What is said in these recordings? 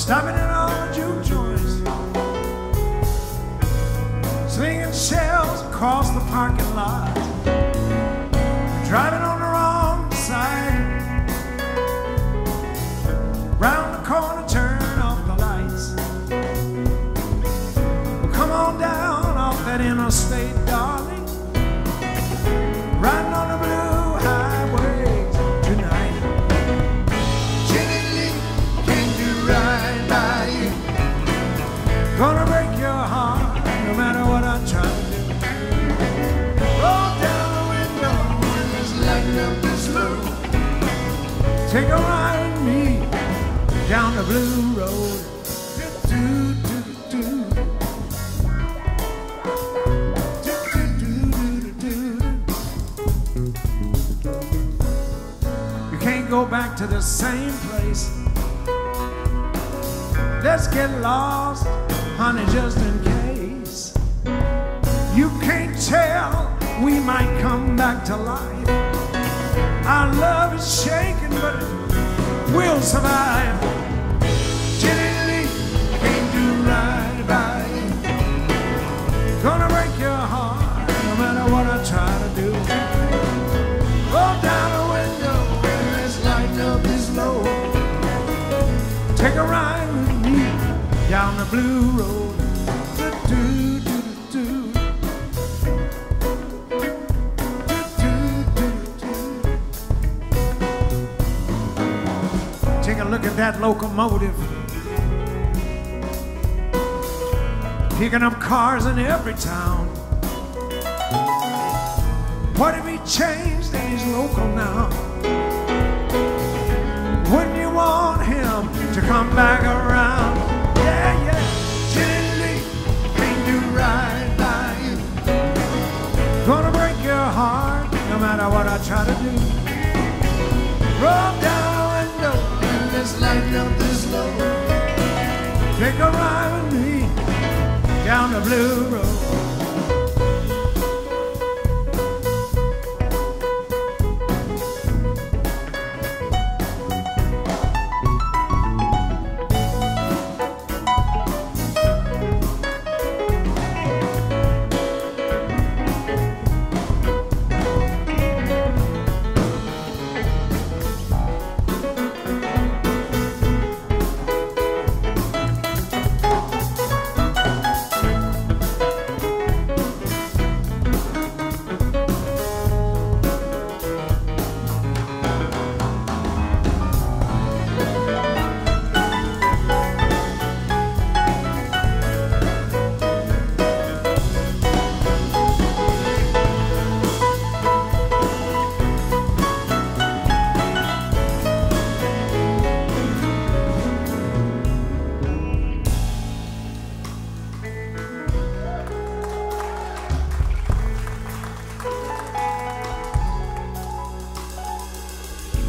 stopping at all the juke joints, slinging shells across the parking lot, driving on the wrong side, round the corner turn off the lights, come on down off that interstate, darling, riding on the blue. Gonna break your heart no matter what I try to do. Roll down the window when this lighting up this blue. Take a ride with me down the blue road. You can't go back to the same place. Let's get lost, honey, just in case. You can't tell, we might come back to life. Our love is shaking, but we'll survive. Jenny Lee, can't do right by you. Gonna break your heart, no matter what I try to do. Roll down the window, and this light up is low. Take a ride with me down the blue road. Do, do, do, do. Do, do, do. Take a look at that locomotive, picking up cars in every town. What if he changed and he's local now? Wouldn't you want him to come back around? Yeah, yeah. Jenny, can't do right by you. Gonna break your heart no matter what I try to do. Roll down the window and this light up this low. Take a ride with me down the blue road.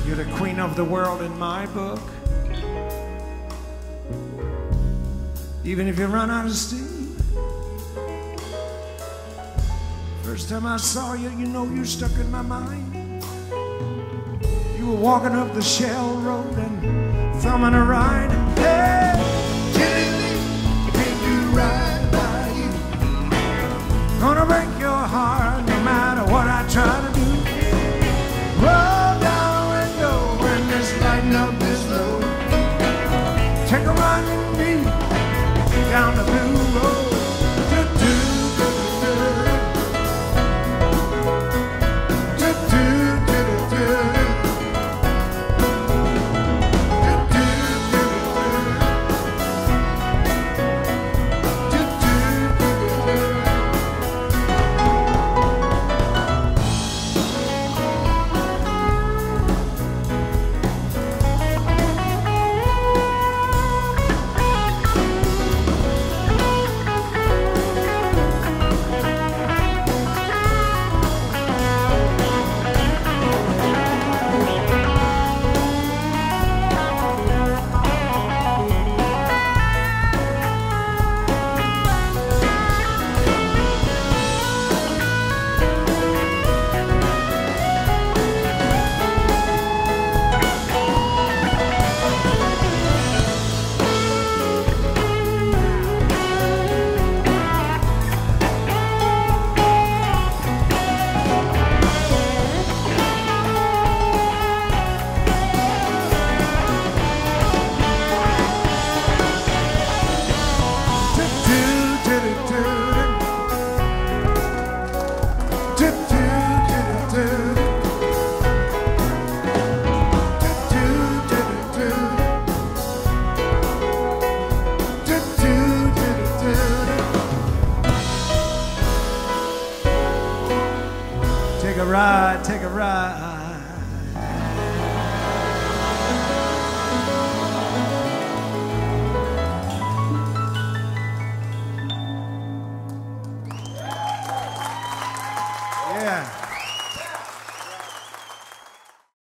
You're the queen of the world in my book. Even if you run out of steam. First time I saw you, you know you stuck in my mind. You were walking up the shell road and thumbing a ride. Hey, Jenny, can't do right by you. Gonna break your heart no matter what I try to do. Up this road, take a ride with me down the blue road. Take a ride, take a ride.